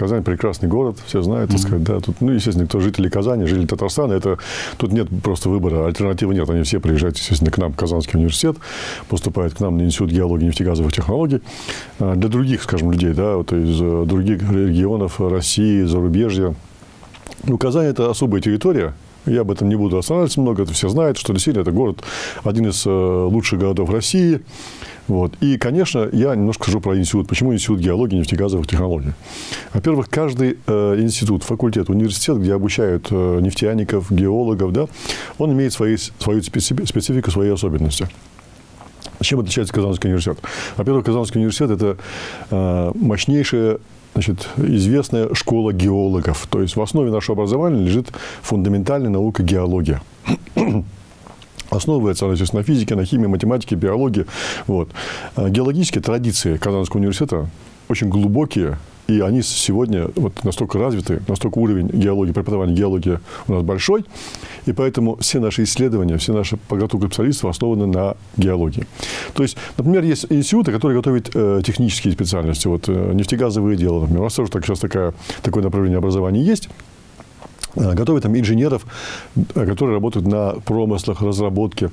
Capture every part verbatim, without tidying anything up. Казань прекрасный город, все знают, так сказать, да, тут, ну, естественно, кто жители Казани, жители Татарстана, это, тут нет просто выбора, альтернативы нет, они все приезжают, естественно, к нам в Казанский университет, поступают к нам на Институт геологии и нефтегазовых технологий. Для других, скажем, людей, да, вот из других регионов России, зарубежья, ну, Казань – это особая территория. Я об этом не буду останавливаться много, это все знают, что действительно это город, один из лучших городов России. Вот. И, конечно, я немножко скажу про институт. Почему институт геологии и нефтегазовых технологий? Во-первых, каждый институт, факультет, университет, где обучают нефтяников, геологов, да, он имеет свои, свою специфику, свои особенности. Чем отличается Казанский университет? Во-первых, Казанский университет – это мощнейшая, значит, известная школа геологов. То есть в основе нашего образования лежит фундаментальная наука геология. Основывается она, естественно, на физике, на химии, математике, биологии. Вот. Геологические традиции Казанского университета очень глубокие. И они сегодня вот настолько развиты, настолько уровень геологии, преподавания геологии у нас большой. И поэтому все наши исследования, все наши подготовка специалистов основаны на геологии. То есть, например, есть институты, которые готовят э, технические специальности. Вот, э, нефтегазовые дела, например. У нас тоже так, сейчас такая, такое направление образования есть. Э, готовят там инженеров, э, которые работают на промыслах, разработке.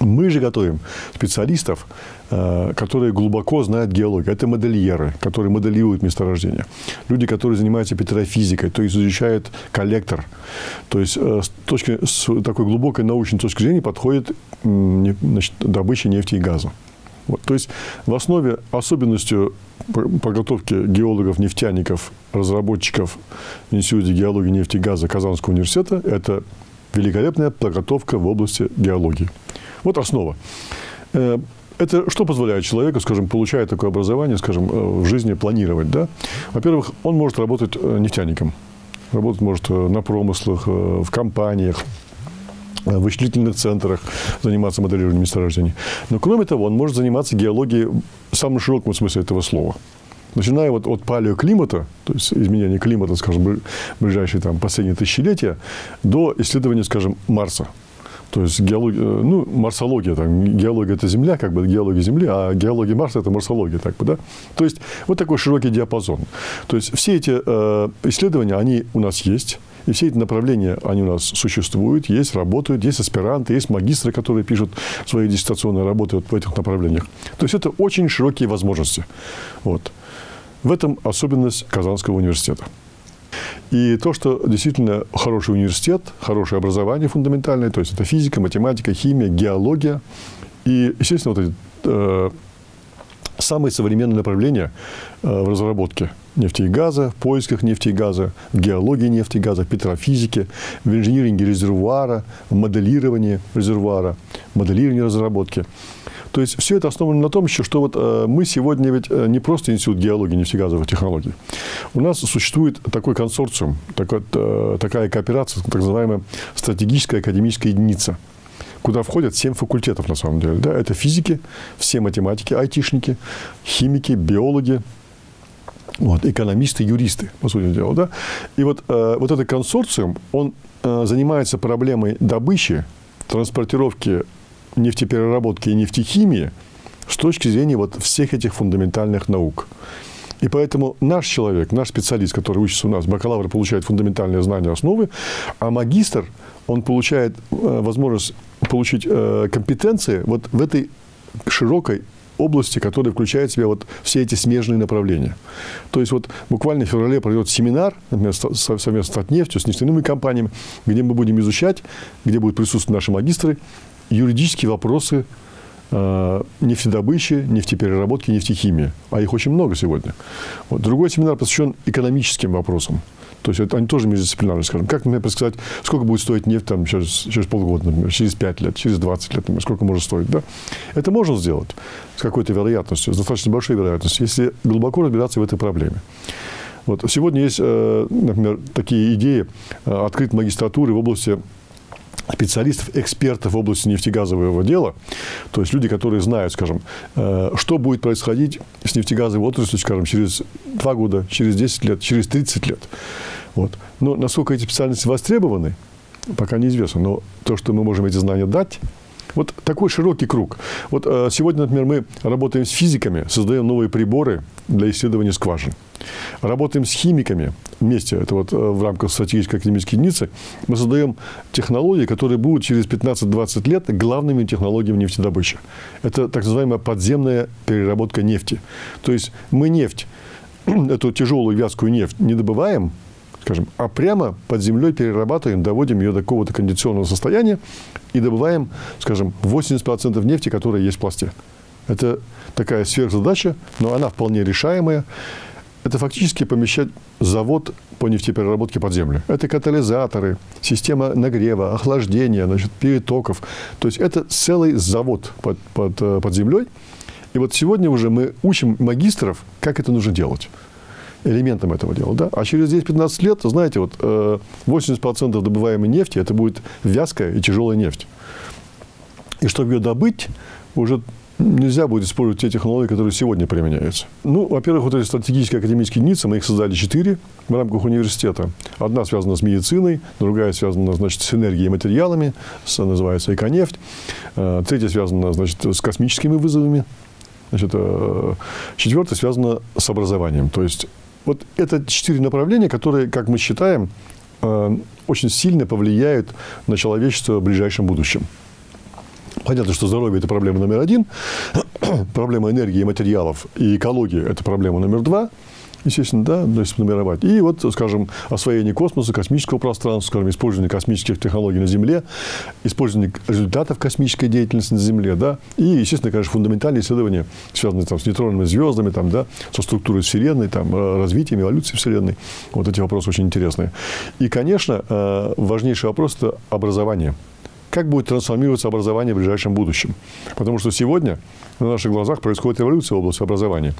Мы же готовим специалистов, которые глубоко знают геологию. Это модельеры, которые моделируют месторождения. Люди, которые занимаются петрофизикой, то есть изучают коллектор. То есть с, точки, с такой глубокой научной точки зрения подходит, значит, добыча нефти и газа. Вот. То есть в основе особенностью подготовки геологов, нефтяников, разработчиков в Институте геологии, нефти и газа Казанского университета – это великолепная подготовка в области геологии. Вот основа. Это что позволяет человеку, скажем, получая такое образование, скажем, в жизни планировать, да? Во-первых, он может работать нефтяником. Работать может на промыслах, в компаниях, в вычислительных центрах, заниматься моделированием месторождений. Но, кроме того, он может заниматься геологией в самом широком смысле этого слова. Начиная вот от палеоклимата, то есть изменения климата, скажем, ближайшие там, последние тысячелетия, до исследования, скажем, Марса. То есть геология, ну, марсология, там, геология – это Земля, как бы геология Земли, а геология Марса – это марсология, так бы, да. То есть вот такой широкий диапазон. То есть все эти э, исследования, они у нас есть, и все эти направления, они у нас существуют, есть, работают, есть аспиранты, есть магистры, которые пишут свои диссертационные работы вот в этих направлениях. То есть это очень широкие возможности. Вот. В этом особенность Казанского университета. И то, что действительно хороший университет, хорошее образование фундаментальное, то есть это физика, математика, химия, геология. И, естественно, вот эти, э, самые современные направления э, в разработке нефти и газа, в поисках нефти и газа, в геологии нефти и газа, в петрофизике, в инжиниринге резервуара, в моделировании резервуара, в моделировании разработки. То есть все это основано на том, что вот мы сегодня ведь не просто институт геологии и нефтегазовых технологий. У нас существует такой консорциум, такая кооперация, так называемая стратегическая академическая единица, куда входят семь факультетов на самом деле. Да? Это физики, все математики, айтишники, химики, биологи. Вот, экономисты, юристы, по сути дела. Да? И вот, э, вот этот консорциум, он э, занимается проблемой добычи, транспортировки, нефтепереработки и нефтехимии с точки зрения вот всех этих фундаментальных наук. И поэтому наш человек, наш специалист, который учится у нас, бакалавр получает фундаментальные знания, основы, а магистр, он получает э, возможность получить э, компетенции вот в этой широкой области, которая включает в себя вот все эти смежные направления. То есть вот буквально в феврале пройдет семинар, например, совместно с Татнефтью, с нефтяными компаниями, где мы будем изучать, где будут присутствовать наши магистры, юридические вопросы э, нефтедобычи, нефтепереработки, нефтехимии. А их очень много сегодня. Вот. Другой семинар посвящен экономическим вопросам. То есть они тоже междисциплинарные, скажем. Как, например, предсказать, сколько будет стоить нефть там, через, через полгода, например, через пять лет, через двадцать лет, например, сколько может стоить. Да? Это можно сделать с какой-то вероятностью, с достаточно большой вероятностью, если глубоко разбираться в этой проблеме. Вот. Сегодня есть, например, такие идеи открыть магистратуры в области специалистов, экспертов в области нефтегазового дела, то есть люди, которые знают, скажем, что будет происходить с нефтегазовой отраслью, скажем, через два года, через десять лет, через тридцать лет. Вот. Но насколько эти специальности востребованы, пока неизвестно. Но то, что мы можем эти знания дать, вот такой широкий круг. Вот сегодня, например, мы работаем с физиками, создаем новые приборы для исследования скважин. Работаем с химиками вместе, это вот в рамках стратегической академической единицы, мы создаем технологии, которые будут через пятнадцать-двадцать лет главными технологиями нефтедобычи. Это так называемая подземная переработка нефти. То есть мы нефть, эту тяжелую вязкую нефть, не добываем, скажем, а прямо под землей перерабатываем, доводим ее до какого-то кондиционного состояния и добываем, скажем, восемьдесят процентов нефти, которая есть в пласте. Это такая сверхзадача, но она вполне решаемая. Это фактически помещать завод по нефтепереработке под землю. Это катализаторы, система нагрева, охлаждения, значит, перетоков. То есть это целый завод под, под, под землей. И вот сегодня уже мы учим магистров, как это нужно делать. Элементом этого дела. Да? А через десять-пятнадцать лет, знаете, вот восемьдесят процентов добываемой нефти, это будет вязкая и тяжелая нефть. И чтобы ее добыть, уже нельзя будет использовать те технологии, которые сегодня применяются. Ну, во-первых, вот эти стратегические академические единицы, мы их создали четыре в рамках университета. Одна связана с медициной, другая связана, значит, с энергией и материалами, называется «Эко-нефть». Третья связана, значит, с космическими вызовами. Значит, четвертая связана с образованием. То есть вот это четыре направления, которые, как мы считаем, очень сильно повлияют на человечество в ближайшем будущем. Понятно, что здоровье – это проблема номер один, проблема энергии, материалов и экологии – это проблема номер два, естественно, да, если нумеровать. И вот, скажем, освоение космоса, космического пространства, скажем, использование космических технологий на Земле, использование результатов космической деятельности на Земле, да, и, естественно, конечно, фундаментальные исследования, связанные там с нейтронными звездами, там, да, со структурой Вселенной, там, развитием, эволюцией Вселенной. Вот эти вопросы очень интересные. И, конечно, важнейший вопрос – это образование. Как будет трансформироваться образование в ближайшем будущем? Потому что сегодня на наших глазах происходит революция в области образования.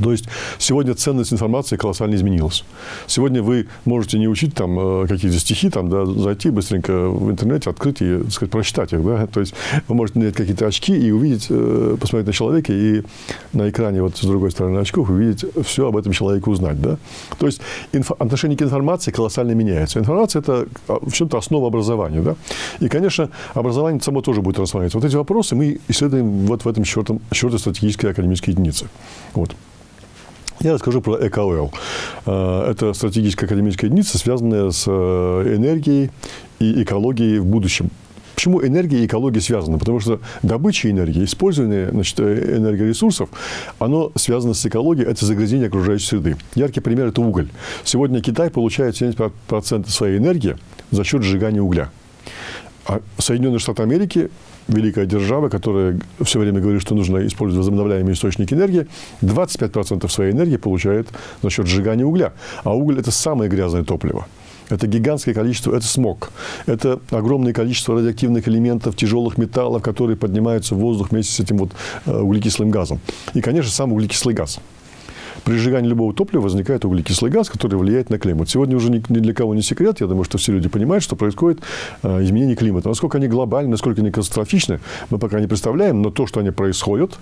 То есть сегодня ценность информации колоссально изменилась. Сегодня вы можете не учить там какие-то стихи, там, да, зайти быстренько в интернете, открыть и, так сказать, прочитать их. Да? То есть вы можете надеть какие-то очки и увидеть, посмотреть на человека, и на экране вот с другой стороны очков увидеть все об этом человеке, узнать. Да? То есть инф... отношение к информации колоссально меняется. Информация – это в чем-то основа образования. Да? И, конечно, образование само тоже будет трансформироваться. Вот эти вопросы мы исследуем вот в этом четвертом стратегической академической единице. Вот. Я расскажу про Эко-Ойл. Это стратегическая академическая единица, связанная с энергией и экологией в будущем. Почему энергия и экология связаны? Потому что добыча энергии, использование, значит, энергоресурсов, оно связано с экологией, это загрязнение окружающей среды. Яркий пример – это уголь. Сегодня Китай получает семьдесят процентов своей энергии за счет сжигания угля. А Соединенные Штаты Америки, великая держава, которая все время говорит, что нужно использовать возобновляемые источники энергии, двадцать пять процентов своей энергии получает за счет сжигания угля. А уголь – это самое грязное топливо. Это гигантское количество, это смог. Это огромное количество радиоактивных элементов, тяжелых металлов, которые поднимаются в воздух вместе с этим вот углекислым газом. И, конечно, сам углекислый газ. При сжигании любого топлива возникает углекислый газ, который влияет на климат. Сегодня уже ни для кого не секрет. Я думаю, что все люди понимают, что происходит изменение климата. Насколько они глобальны, насколько они катастрофичны, мы пока не представляем. Но то, что они происходят,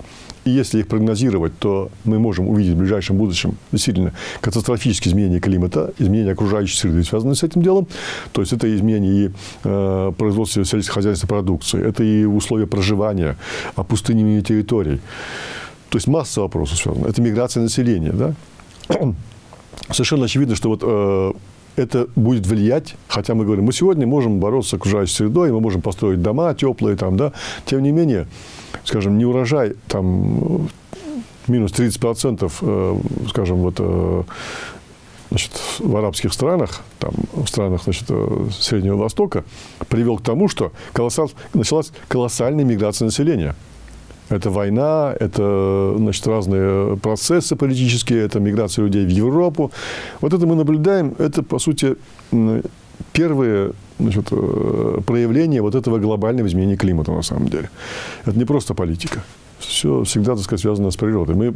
и если их прогнозировать, то мы можем увидеть в ближайшем будущем действительно катастрофические изменения климата, изменения окружающей среды, связанные с этим делом. То есть это изменения и э, производства сельскохозяйственной продукции, это и условия проживания, опустынивание территорий. То есть масса вопросов связана. Это миграция населения. Да? Совершенно очевидно, что вот, э, это будет влиять, хотя мы говорим, мы сегодня можем бороться с окружающей средой, мы можем построить дома теплые, там, да? Тем не менее, скажем, не урожай там, минус тридцать процентов, э, скажем, вот, э, значит, в арабских странах, там, в странах, значит, Среднего Востока, привел к тому, что колоссаль... началась колоссальная миграция населения. Это война, это, значит, разные процессы политические, это миграция людей в Европу. Вот это мы наблюдаем, это, по сути, первые, значит, проявления вот этого глобального изменения климата на самом деле. Это не просто политика. Все всегда, так сказать, связано с природой. Мы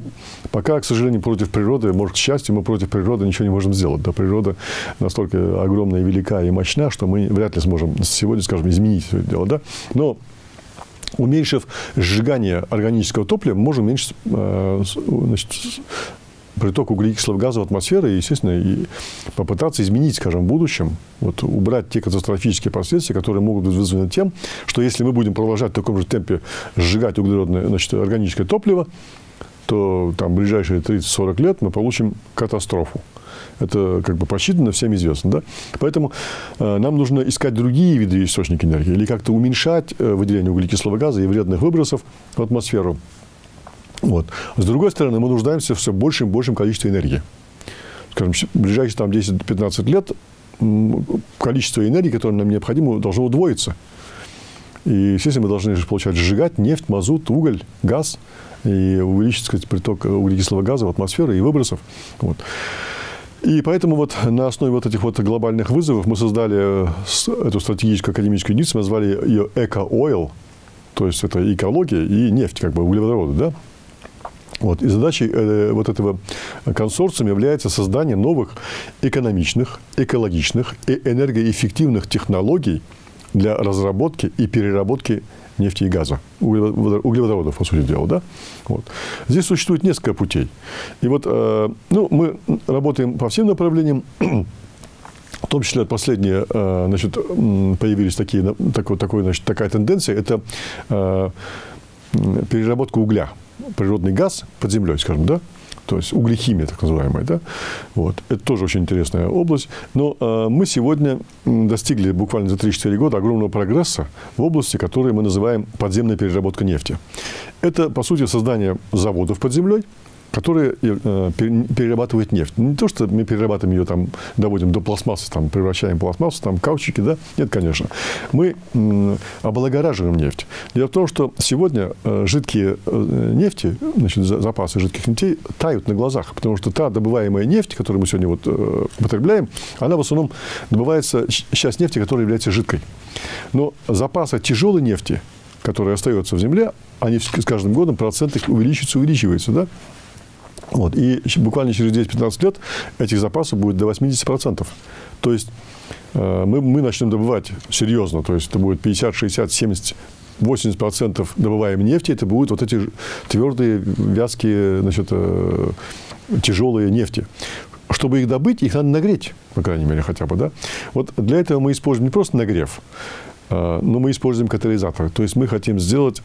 пока, к сожалению, против природы, может, к счастью, мы против природы ничего не можем сделать. Да, природа настолько огромная, велика и мощна, что мы вряд ли сможем сегодня, скажем, изменить все это дело. Да? Но уменьшив сжигание органического топлива, можно уменьшить, значит, приток углекислого газа в атмосферу и, естественно, и попытаться изменить, скажем, в будущем, вот, убрать те катастрофические последствия, которые могут быть вызваны тем, что если мы будем продолжать в таком же темпе сжигать углеродное, значит, органическое топливо, что там, в ближайшие тридцать-сорок лет мы получим катастрофу. Это как бы просчитано, всем известно. Да? Поэтому э, нам нужно искать другие виды источники энергии или как-то уменьшать э, выделение углекислого газа и вредных выбросов в атмосферу. Вот. С другой стороны, мы нуждаемся в все большем и большем количестве энергии. Скажем, в ближайшие десять-пятнадцать лет количество энергии, которое нам необходимо, должно удвоиться. И, естественно, мы должны получать сжигать нефть, мазут, уголь, газ и увеличить, так сказать, приток углекислого газа в атмосферу и выбросов. Вот. И поэтому вот на основе вот этих вот глобальных вызовов мы создали эту стратегическую академическую единицу, мы назвали ее «Эко-Ойл», то есть это экология и нефть, как бы углеводороды, да? Вот. И задачей э, вот этого консорциума является создание новых экономичных, экологичных и энергоэффективных технологий для разработки и переработки нефти и газа, углеводородов, по сути дела. Да? Вот. Здесь существует несколько путей. И вот э, ну, мы работаем по всем направлениям. В том числе последние, э, значит, появились такие, такой, такой, значит, такая тенденция – это э, переработка угля. Природный газ под землей, скажем, да? То есть углехимия, так называемая, да? Вот. Это тоже очень интересная область. Но э, мы сегодня достигли буквально за три-четыре года огромного прогресса в области, которую мы называем подземная переработка нефти. Это, по сути, создание заводов под землей, которые э, перерабатывают нефть. Не то, что мы перерабатываем ее, там, доводим до пластмассы, там, превращаем пластмассу, там, каучики, да? Нет, конечно. Мы э, облагораживаем нефть. Дело в том, что сегодня э, жидкие э, нефти, значит, запасы жидких нефтей тают на глазах, потому что та добываемая нефть, которую мы сегодня вот, э, потребляем, она в основном добывается сейчас нефти, которая является жидкой. Но запасы тяжелой нефти, которая остается в земле, они с каждым годом процент их увеличивается, увеличивается, да? Вот. И буквально через десять-пятнадцать лет этих запасов будет до восьмидесяти процентов. То есть э, мы, мы начнем добывать серьезно. То есть это будет пятьдесят, шестьдесят, семьдесят, восемьдесят процентов добываемой нефти. Это будут вот эти твердые, вязкие, значит, э, тяжелые нефти. Чтобы их добыть, их надо нагреть, по крайней мере, хотя бы. Да? Вот для этого мы используем не просто нагрев, э, но мы используем катализаторы. То есть мы хотим сделать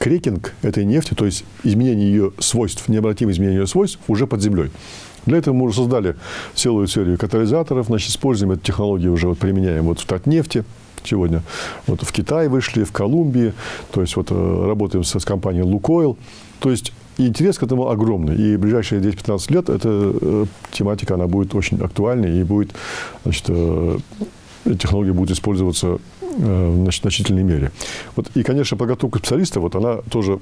крекинг этой нефти, то есть изменение ее свойств, необратимое изменение ее свойств уже под землей. Для этого мы уже создали целую серию катализаторов, значит, используем эту технологию, уже вот применяем вот в Татнефти сегодня, вот в Китае вышли, в Колумбии, то есть вот работаем с, с компанией «Лукойл». То есть интерес к этому огромный, и в ближайшие десять-пятнадцать лет эта тематика, она будет очень актуальной, и будет, значит, технология будет использоваться в значительной мере. Вот, и, конечно, подготовка специалистов, вот она тоже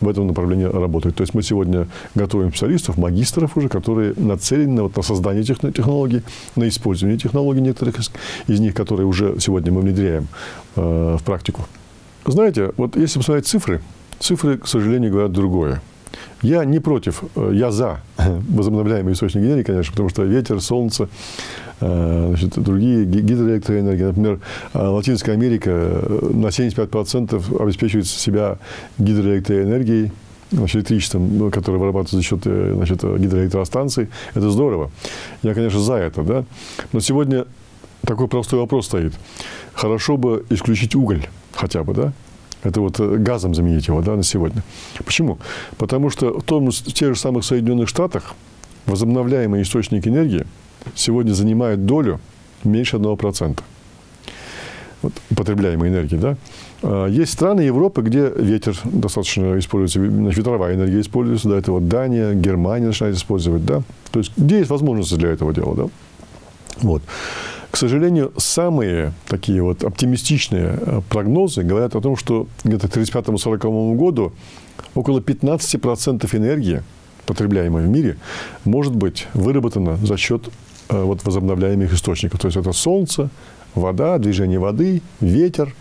в этом направлении работает. То есть мы сегодня готовим специалистов, магистров уже, которые нацелены вот на создание технологий, на использование технологий некоторых из них, которые уже сегодня мы внедряем э, в практику. Знаете, вот если посмотреть цифры, цифры, к сожалению, говорят другое. Я не против, я за возобновляемые источники энергии, конечно, потому что ветер, солнце, значит, другие гидроэлектроэнергии. Например, Латинская Америка на семьдесят пять процентов обеспечивает себя гидроэлектроэнергией, электричеством, которое вырабатывается за счет, значит, гидроэлектростанций. Это здорово. Я, конечно, за это. Да? Но сегодня такой простой вопрос стоит. Хорошо бы исключить уголь хотя бы, да? Это вот газом заменить его, да, на сегодня. Почему? Потому что в, том, в тех же самых Соединенных Штатах возобновляемые источники энергии сегодня занимают долю меньше одного процента вот, потребляемой энергии. Да? Есть страны Европы, где ветер достаточно используется, ветровая энергия используется, да, это вот Дания, Германия начинает использовать. Да? То есть где есть возможности для этого дела. Да? Вот. К сожалению, самые такие вот оптимистичные прогнозы говорят о том, что где-то к тридцать пятому-сороковому году около пятнадцати процентов энергии, потребляемой в мире, может быть выработана за счет вот, возобновляемых источников. То есть это солнце, вода, движение воды, ветер.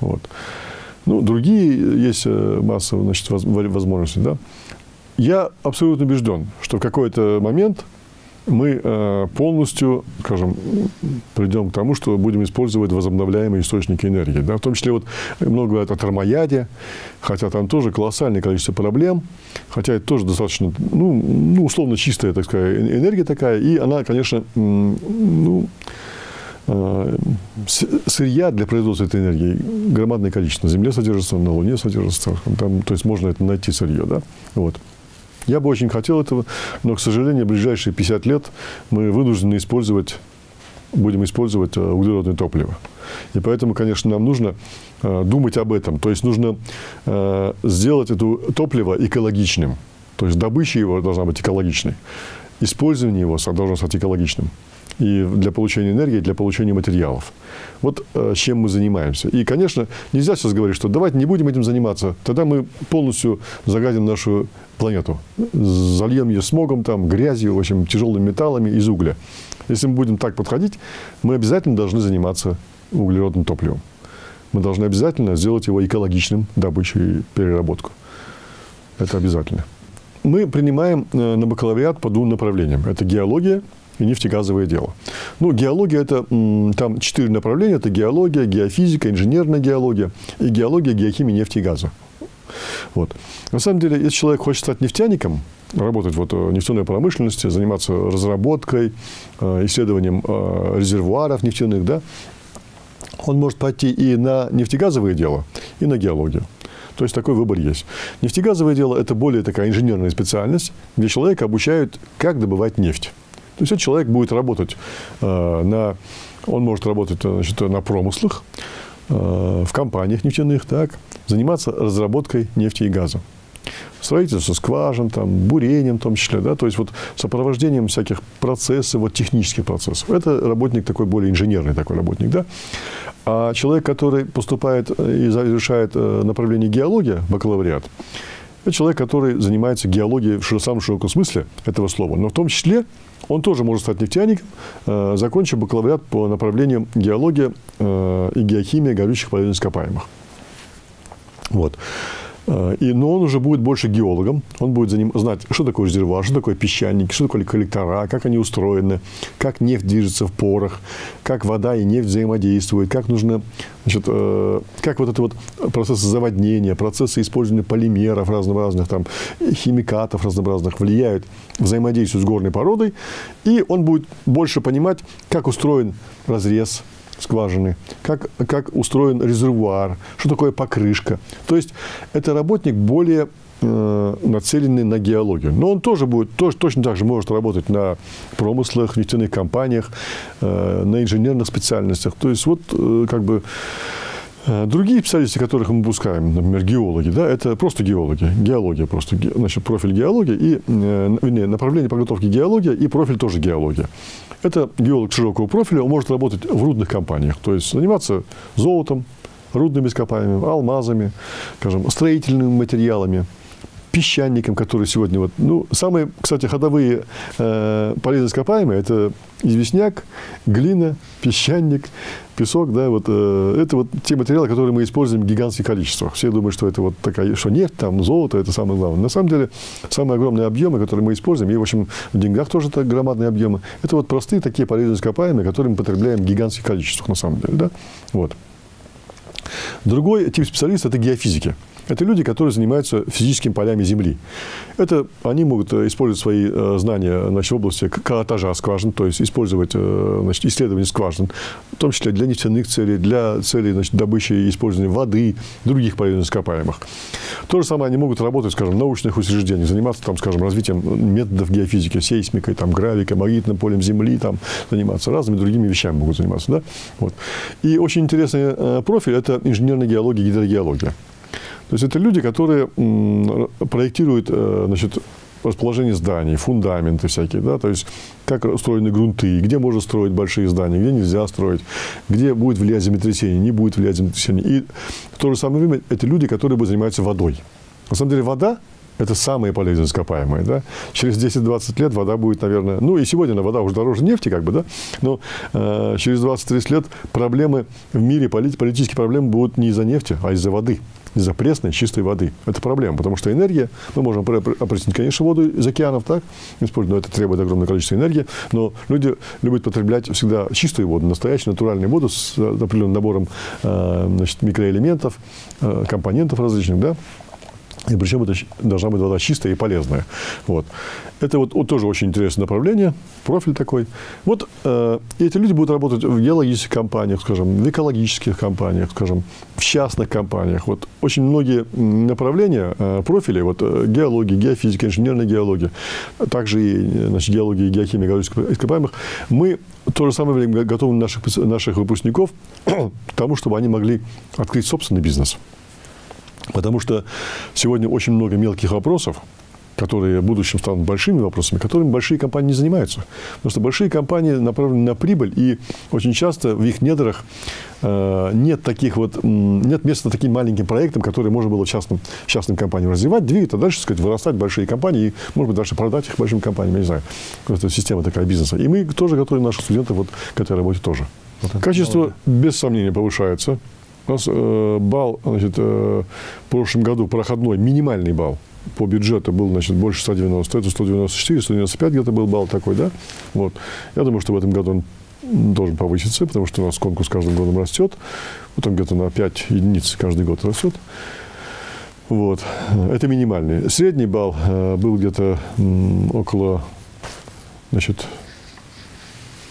Вот. Ну, другие есть масса, значит, возможностей. Да? Я абсолютно убежден, что в какой-то момент мы полностью, скажем, придем к тому, что будем использовать возобновляемые источники энергии. Да? В том числе вот много говорят о термояде, хотя там тоже колоссальное количество проблем, хотя это тоже достаточно, ну, ну условно чистая, так сказать, энергия такая, и она, конечно, ну, сырья для производства этой энергии громадное количество. На Земле содержится, на Луне содержится, там, то есть можно это найти сырье, да, вот. Я бы очень хотел этого, но, к сожалению, в ближайшие пятьдесят лет мы вынуждены использовать, будем использовать углеродное топливо. И поэтому, конечно, нам нужно думать об этом. То есть нужно сделать это топливо экологичным. То есть добыча его должна быть экологичной. Использование его должно стать экологичным. И для получения энергии, и для получения материалов. Вот чем мы занимаемся. И, конечно, нельзя сейчас говорить, что давайте не будем этим заниматься. Тогда мы полностью загадим нашу планету. Зальем ее смогом, там, грязью, в общем, тяжелыми металлами из угля. Если мы будем так подходить, мы обязательно должны заниматься углеродным топливом. Мы должны обязательно сделать его экологичным, добычу и переработку. Это обязательно. Мы принимаем на бакалавриат по двум направлениям. Это геология и нефтегазовое дело. Ну, геология – это там четыре направления. Это геология, геофизика, инженерная геология и геология, геохимия, нефти и газа. Вот. На самом деле, если человек хочет стать нефтяником, работать вот в нефтяной промышленности, заниматься разработкой, исследованием резервуаров нефтяных, да, он может пойти и на нефтегазовое дело, и на геологию. То есть такой выбор есть. Нефтегазовое дело – это более такая инженерная специальность, где человека обучают, как добывать нефть. То есть этот человек будет работать э, на, он может работать, значит, на промыслах, э, в компаниях нефтяных, так, заниматься разработкой нефти и газа, строительством скважин, там, бурением в том числе, да, то есть вот сопровождением всяких процессов, вот, технических процессов. Это работник такой более инженерный такой работник, да. А человек, который поступает и завершает направление геология, бакалавриат, это человек, который занимается геологией в самом широком смысле этого слова. Но в том числе он тоже может стать нефтяником, закончив бакалавриат по направлению геология и геохимия горючих полезных ископаемых. Вот. И, но он уже будет больше геологом, он будет за ним знать, что такое резервуар, что такое песчаники, что такое коллектора, как они устроены, как нефть движется в порах, как вода и нефть взаимодействуют, как нужно, значит, э, как вот это вот процессы заводнения, процессы использования полимеров разнообразных, там, химикатов разнообразных влияют, взаимодействуют с горной породой, и он будет больше понимать, как устроен разрез скважины, как, как устроен резервуар, что такое покрышка. То есть это работник более э, нацеленный на геологию. Но он тоже будет, тоже, точно так же может работать на промыслах, нефтяных компаниях, э, на инженерных специальностях. То есть вот э, как бы э, другие специалисты, которых мы выпускаем, например, геологи, да, это просто геологи, геология просто, ге, значит, профиль геологии, и, э, не, направление подготовки геология и профиль тоже геология. Это геолог широкого профиля, он может работать в рудных компаниях, то есть заниматься золотом, рудными ископаемыми, алмазами, скажем, строительными материалами, песчаником, который сегодня... Вот, ну, самые, кстати, ходовые э, полезные ископаемые – это известняк, глина, песчаник, песок. Да, вот, э, это вот те материалы, которые мы используем в гигантских количествах. Все думают, что это вот такая, что нефть, там, золото – это самое главное. На самом деле, самые огромные объемы, которые мы используем, и, в общем, в деньгах тоже так громадные объемы, это вот простые такие полезные ископаемые, которые мы потребляем в гигантских количествах, на самом деле. Да? Вот. Другой тип специалиста – это геофизики. Это люди, которые занимаются физическими полями Земли. Это они могут использовать свои знания, значит, в области каотажа скважин, то есть использовать, значит, исследования скважин, в том числе для нефтяных целей, для целей, значит, добычи и использования воды, других полезных ископаемых. То же самое они могут работать, скажем, в научных учреждениях, заниматься, там, скажем, развитием методов геофизики, сейсмикой, там, гравикой, магнитным полем Земли, там, заниматься разными другими вещами могут заниматься. Да? Вот. И очень интересный профиль – это инженерная геология и гидрогеология. То есть это люди, которые проектируют, значит, расположение зданий, фундаменты всякие, да, то есть как устроены грунты, где можно строить большие здания, где нельзя строить, где будет влиять землетрясение, не будет влиять землетрясение. И в то же самое время это люди, которые занимаются водой. На самом деле вода – это самые полезные ископаемые, да. Через десять-двадцать лет вода будет, наверное, ну и сегодня вода уже дороже нефти, как бы, да, но э, через двадцать-тридцать лет проблемы в мире, политические проблемы будут не из-за нефти, а из-за воды. Из-за пресной, чистой воды. Это проблема, потому что энергия, мы можем опреснить, конечно, воду из океанов, так, использовать, но это требует огромное количество энергии, но люди любят потреблять всегда чистую воду, настоящую натуральную воду с определенным набором, значит, микроэлементов, компонентов различных, да. И причем это должна быть вода чистая и полезная. Вот. Это вот, вот тоже очень интересное направление, профиль такой. Вот э, эти люди будут работать в геологических компаниях, скажем, в экологических компаниях, скажем, в частных компаниях. Вот очень многие направления, э, профили, вот геология, геофизика, инженерная геология, также и значит, геология и геохимия геологических ископаемых, мы в то же самое время готовы наших, наших выпускников к тому, чтобы они могли открыть собственный бизнес. Потому что сегодня очень много мелких вопросов, которые в будущем станут большими вопросами, которыми большие компании не занимаются. Потому что большие компании направлены на прибыль, и очень часто в их недрах нет, таких вот, нет места таким маленьким проектам, которые можно было в частном, в частном компании развивать, двигать, а дальше, так сказать, вырастать большие компании, и, может быть, дальше продать их большим компаниям, я не знаю. Это система такая бизнеса. И мы тоже готовим наших студентов вот к этой работе тоже. Вот качество, много. без сомнения, повышается. У нас э, балл, значит, э, в прошлом году проходной, минимальный балл по бюджету был, значит, больше ста девяноста. Это сто девяносто четыре, сто девяносто пять где-то был балл такой, да? Вот. Я думаю, что в этом году он должен повыситься, потому что у нас конкурс каждым годом растет. Вот он где-то на пять единиц каждый год растет. Вот. Это минимальный. Средний балл э, был где-то м, около, значит,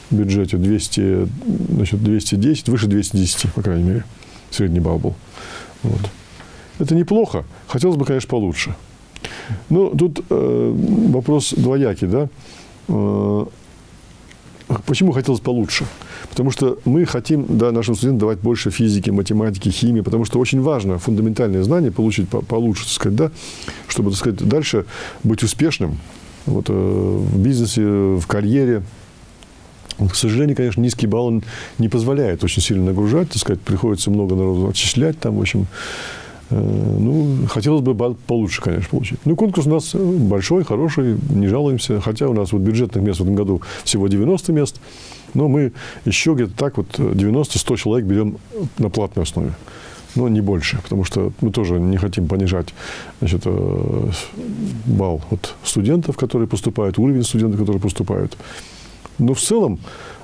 бюджете двести, значит, двести десять, выше двухсот десяти, по крайней мере. Средний балл был. Вот. Это неплохо. Хотелось бы, конечно, получше. Но тут э, вопрос двоякий, да? Э, почему хотелось получше? Потому что мы хотим, да, нашим студентам давать больше физики, математики, химии, потому что очень важно фундаментальные знания получить по получше, так сказать, да? Чтобы, так сказать, дальше быть успешным вот, э, в бизнесе, в карьере. К сожалению, конечно, низкий балл не позволяет очень сильно нагружать, так сказать, приходится много народу отчислять, там, в общем, э, ну, хотелось бы балл получше, конечно, получить. Ну, конкурс у нас большой, хороший, не жалуемся, хотя у нас вот бюджетных мест в этом году всего девяносто мест, но мы еще где-то так вот девяносто-сто человек берем на платной основе, но не больше, потому что мы тоже не хотим понижать, значит, э, балл от студентов, которые поступают, уровень студентов, которые поступают. Но в целом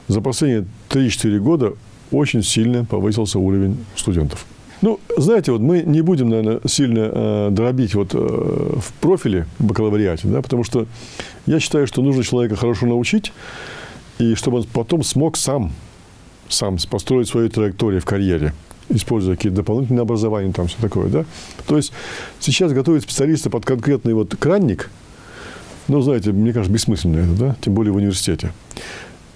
за последние три-четыре года очень сильно повысился уровень студентов. Ну, знаете, вот мы не будем, наверное, сильно э, дробить вот, э, в профиле в бакалавриате, да, потому что я считаю, что нужно человека хорошо научить, и чтобы он потом смог сам, сам построить свою траекторию в карьере, используя какие-то дополнительные образования, там все такое. Да? То есть сейчас готовят специалиста под конкретный вот кранник. Ну, знаете, мне кажется, бессмысленно это, да? Тем более в университете.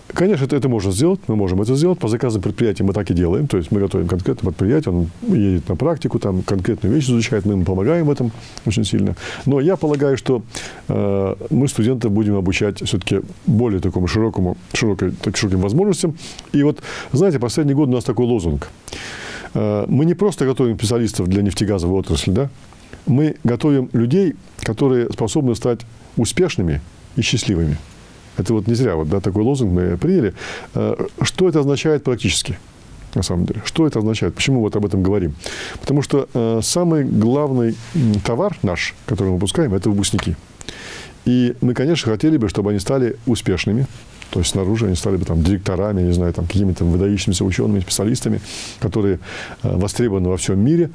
Конечно, это, это можно сделать, мы можем это сделать. По заказам предприятия мы так и делаем. То есть мы готовим конкретное предприятие, он едет на практику, там конкретную вещь изучает, мы ему помогаем в этом очень сильно. Но я полагаю, что э, мы студентов будем обучать все-таки более такому широкому, широкой, так, широким возможностям. И вот, знаете, последний год у нас такой лозунг. Э, мы не просто готовим специалистов для нефтегазовой отрасли, да? Мы готовим людей, которые способны стать успешными и счастливыми. Это вот не зря вот, да, такой лозунг мы приняли. Что это означает практически, на самом деле? Что это означает? Почему вот об этом говорим? Потому что э, самый главный товар наш, который мы выпускаем, это выпускники. И мы, конечно, хотели бы, чтобы они стали успешными. То есть снаружи они стали бы там директорами, не знаю, там какими-то выдающимися учеными, специалистами, которые э, востребованы во всем мире.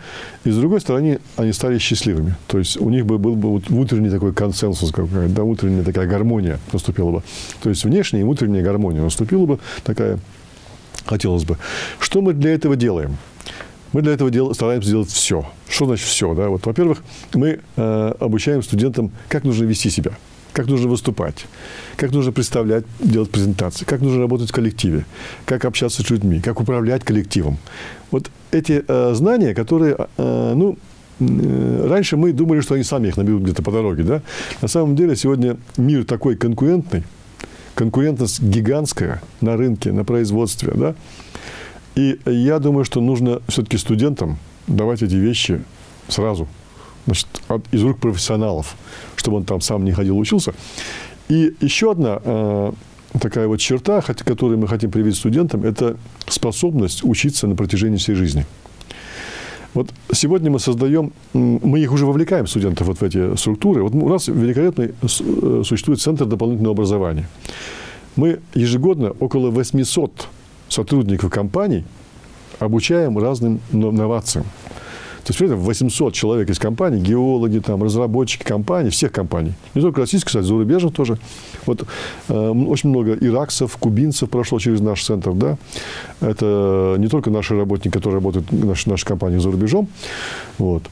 И с другой стороны, они стали счастливыми. То есть у них бы был бы вот внутренний такой консенсус, да, внутренняя такая гармония наступила бы. То есть внешняя и внутренняя гармония наступила бы такая, хотелось бы. Что мы для этого делаем? Мы для этого дел, стараемся делать все. Что значит все? Да? Вот, во-первых, мы э, обучаем студентам, как нужно вести себя. Как нужно выступать, как нужно представлять, делать презентации, как нужно работать в коллективе, как общаться с людьми, как управлять коллективом. Вот эти э, знания, которые, э, ну, э, раньше мы думали, что они сами их наберут где-то по дороге, да? На самом деле сегодня мир такой конкурентный, конкурентность гигантская на рынке, на производстве, да? И я думаю, что нужно все-таки студентам давать эти вещи сразу. Значит, от, из рук профессионалов, чтобы он там сам не ходил, учился. И еще одна э, такая вот черта, которую мы хотим привить студентам, это способность учиться на протяжении всей жизни. Вот сегодня мы создаем, мы их уже вовлекаем, студентов, вот в эти структуры. Вот у нас великолепно существует Центр дополнительного образования. Мы ежегодно около восьмисот сотрудников компаний обучаем разным новациям. То есть восемьсот человек из компаний, геологи, там, разработчики компаний, всех компаний. Не только российских, кстати, зарубежных тоже. Вот, э, очень много иракцев, кубинцев прошло через наш центр. Да? Это не только наши работники, которые работают в наш, нашей компании за рубежом. Вот.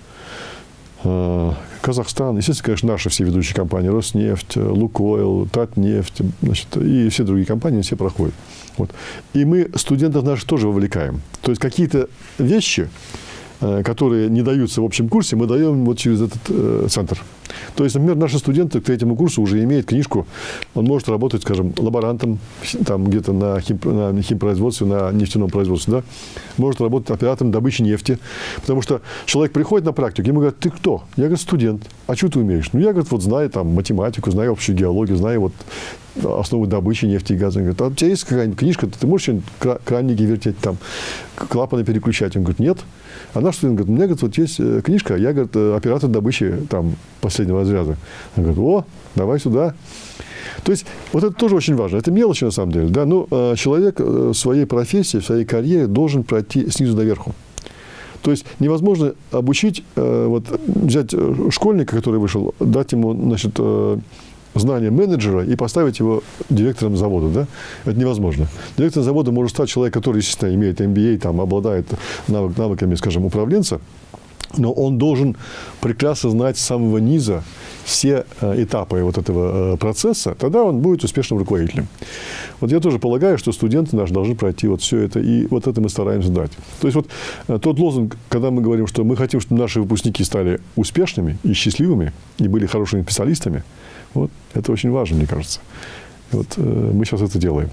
Э, Казахстан, естественно, конечно, наши все ведущие компании. Роснефть, Лукойл, Татнефть, значит, и все другие компании, все проходят. Вот. И мы студентов наших тоже вовлекаем. То есть какие-то вещи, которые не даются в общем курсе, мы даем вот через этот э, центр. То есть, например, наши студенты к третьему курсу уже имеют книжку. Он может работать, скажем, лаборантом там где-то на, хим, на химпроизводстве, на нефтяном производстве. Да? Может работать оператором добычи нефти. Потому что человек приходит на практику, ему говорят: ты кто? Я, говорю, студент. А что ты умеешь? Ну, я, говорю, вот знаю там математику, знаю общую геологию, знаю вот основы добычи нефти и газа. Он говорит: а у тебя есть какая-нибудь книжка? Ты можешь что-нибудь кранники вертеть, там, клапаны переключать? Он говорит: нет. А наш студент говорит: у меня, говорит, вот есть книжка, я, говорит, оператор добычи там последнего разряда. Он говорит: о, давай сюда. То есть вот это тоже очень важно. Это мелочи на самом деле. Да? Но человек в своей профессии, в своей карьере должен пройти снизу доверху. То есть невозможно обучить, вот, взять школьника, который вышел, дать ему, значит, знание менеджера и поставить его директором завода. Да? Это невозможно. Директором завода может стать человек, который, естественно, имеет эм би эй, там, обладает навык, навыками, скажем, управленца, но он должен прекрасно знать с самого низа все этапы вот этого процесса, тогда он будет успешным руководителем. Вот я тоже полагаю, что студенты наши должны пройти вот все это, и вот это мы стараемся дать. То есть вот тот лозунг, когда мы говорим, что мы хотим, чтобы наши выпускники стали успешными и счастливыми, и были хорошими специалистами, вот это очень важно, мне кажется. Вот э, мы сейчас это делаем.